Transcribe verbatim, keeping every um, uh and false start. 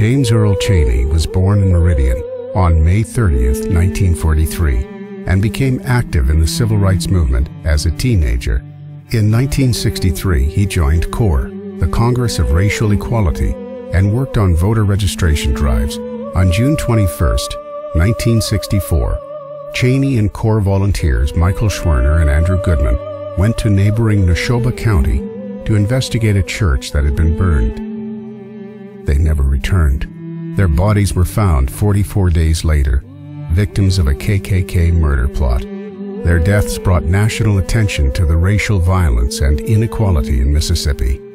James Earl Chaney was born in Meridian on May thirtieth, nineteen forty-three, and became active in the civil rights movement as a teenager. In nineteen sixty-three, he joined CORE, the Congress of Racial Equality, and worked on voter registration drives. On June twenty-first, nineteen sixty-four, Chaney and CORE volunteers Michael Schwerner and Andrew Goodman went to neighboring Neshoba County to investigate a church that had been burned. They never returned. Their bodies were found forty-four days later, victims of a K K K murder plot. Their deaths brought national attention to the racial violence and inequality in Mississippi.